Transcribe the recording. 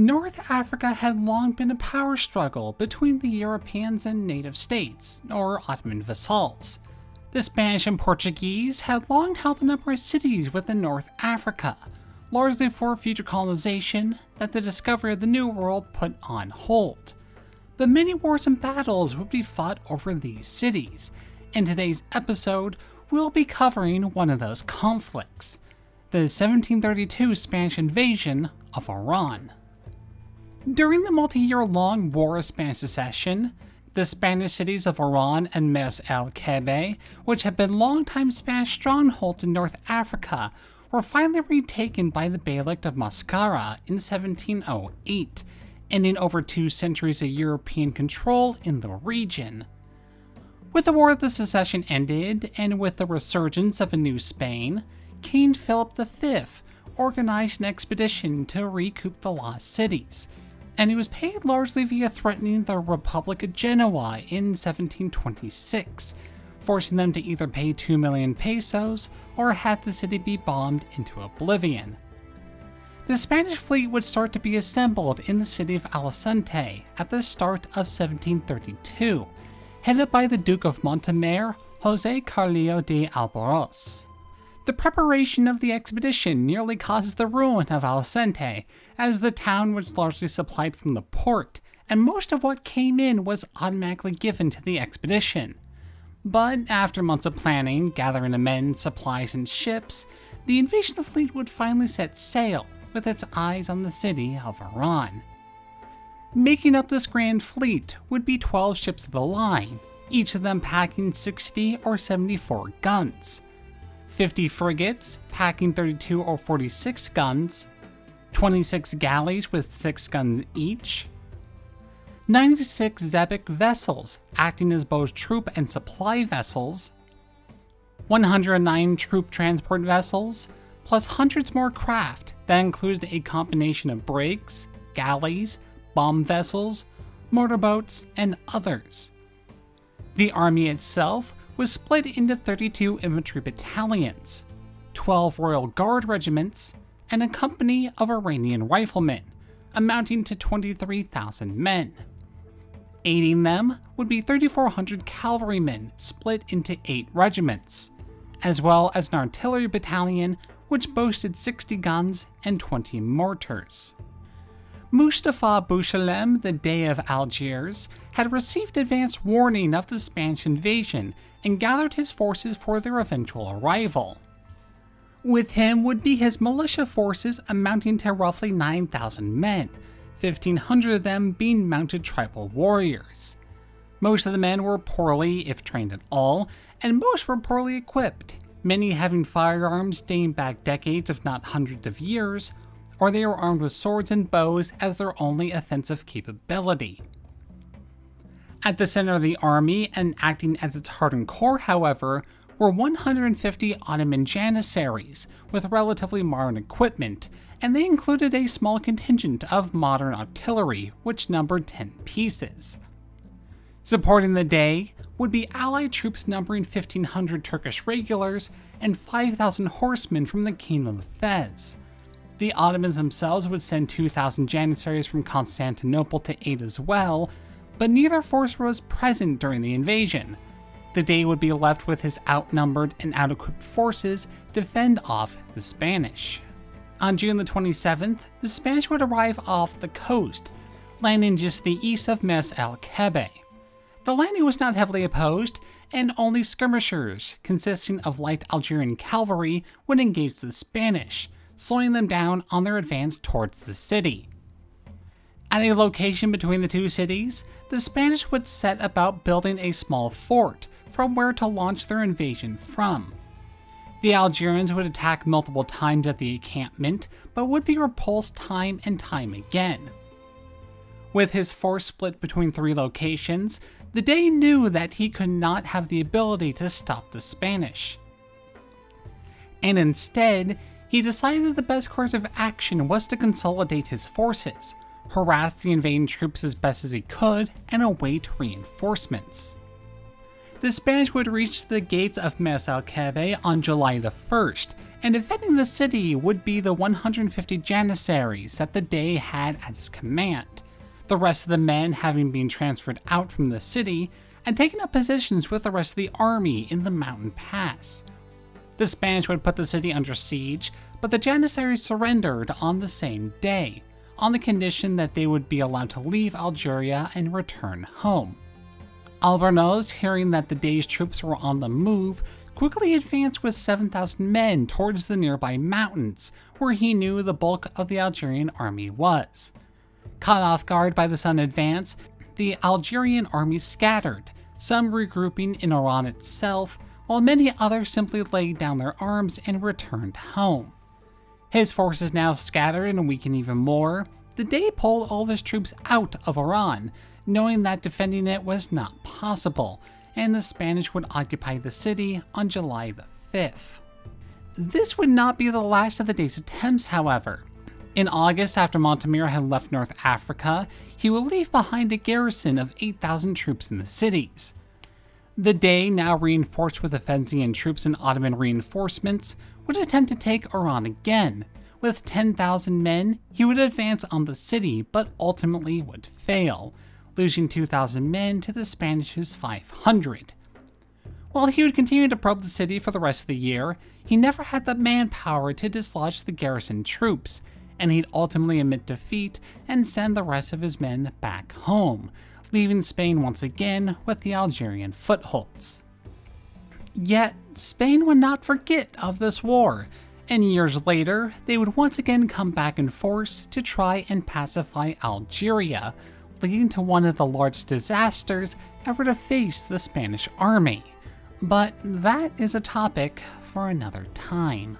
North Africa had long been a power struggle between the Europeans and native states, or Ottoman vassals. The Spanish and Portuguese had long held a number of cities within North Africa, largely for future colonization that the discovery of the New World put on hold. But many wars and battles would be fought over these cities, and today's episode we'll be covering one of those conflicts, the 1732 Spanish invasion of Oran. During the multi-year-long War of Spanish Succession, the Spanish cities of Oran and Mes el Kebe, which had been long-time Spanish strongholds in North Africa, were finally retaken by the Beylik of Mascara in 1708, ending over 2 centuries of European control in the region. With the War of the Succession ended, and with the resurgence of a new Spain, King Philip V organized an expedition to recoup the lost cities, and it was paid largely via threatening the Republic of Genoa in 1726, forcing them to either pay 2 million pesos or have the city be bombed into oblivion. The Spanish fleet would start to be assembled in the city of Alicante at the start of 1732, headed by the Duke of Montemayor, José Carleo de Alboros. The preparation of the expedition nearly causes the ruin of Alicante, as the town was largely supplied from the port, and most of what came in was automatically given to the expedition. But after months of planning, gathering of men, supplies, and ships, the invasion fleet would finally set sail, with its eyes on the city of Oran. Making up this grand fleet would be 12 ships of the line, each of them packing 60 or 74 guns, 50 frigates packing 32 or 46 guns, 26 galleys with 6 guns each, 96 Xebec vessels acting as both troop and supply vessels, 109 troop transport vessels, plus hundreds more craft that included a combination of brigs, galleys, bomb vessels, motorboats, and others. The army itself was split into 32 infantry battalions, 12 Royal Guard regiments, and a company of Iranian riflemen, amounting to 23,000 men. Aiding them would be 3,400 cavalrymen split into 8 regiments, as well as an artillery battalion which boasted 60 guns and 20 mortars. Mustapha Bouchelaghem, the Dey of Algeris, had received advance warning of the Spanish invasion and gathered his forces for their eventual arrival. With him would be his militia forces amounting to roughly 9,000 men, 1,500 of them being mounted tribal warriors. Most of the men were poorly, if trained at all, and most were poorly equipped, many having firearms dating back decades if not hundreds of years, or they were armed with swords and bows as their only offensive capability. At the center of the army and acting as its hardened corps, however, were 150 Ottoman Janissaries with relatively modern equipment, and they included a small contingent of modern artillery, which numbered 10 pieces. Supporting the Dey would be allied troops numbering 1,500 Turkish regulars and 5,000 horsemen from the Kingdom of Fez. The Ottomans themselves would send 2,000 Janissaries from Constantinople to aid as well, but neither force was present during the invasion. The Dey would be left with his outnumbered and out-equipped forces to fend off the Spanish. On June the 27th, the Spanish would arrive off the coast, landing just the east of Mes el Kebe. The landing was not heavily opposed, and only skirmishers, consisting of light Algerian cavalry, would engage the Spanish, slowing them down on their advance towards the city. At a location between the 2 cities, the Spanish would set about building a small fort from where to launch their invasion from. The Algerians would attack multiple times at the encampment, but would be repulsed time and time again. With his force split between 3 locations, the Dey knew that he could not have the ability to stop the Spanish, and instead, he decided that the best course of action was to consolidate his forces, harass the invading troops as best as he could, and await reinforcements. The Spanish would reach the gates of Mersalkebe on July the 1st, and defending the city would be the 150 Janissaries that the Dey had at his command, the rest of the men having been transferred out from the city and taken up positions with the rest of the army in the mountain pass. The Spanish would put the city under siege, but the Janissaries surrendered on the same day, on the condition that they would be allowed to leave Algeria and return home. Albernoz, hearing that the Dey's troops were on the move, quickly advanced with 7,000 men towards the nearby mountains, where he knew the bulk of the Algerian army was. Caught off guard by the sudden advance, the Algerian army scattered, some regrouping in Oran itself, while many others simply laid down their arms and returned home. His forces now scattered and weakened even more, the Dey pulled all of his troops out of Oran, knowing that defending it was not possible, and the Spanish would occupy the city on July the 5th. This would not be the last of the Dey's attempts, however. In August, after Montemira had left North Africa, he would leave behind a garrison of 8,000 troops in the cities. The Dey, now reinforced with Efensian troops and Ottoman reinforcements, would attempt to take Oran again. With 10,000 men, he would advance on the city, but ultimately would fail, losing 2,000 men to the Spanish's 500. While he would continue to probe the city for the rest of the year, he never had the manpower to dislodge the garrison troops, and he'd ultimately admit defeat and send the rest of his men back home, leaving Spain once again with the Algerian footholds. Yet, Spain would not forget of this war, and years later, they would once again come back in force to try and pacify Algeria, leading to one of the largest disasters ever to face the Spanish army. But that is a topic for another time.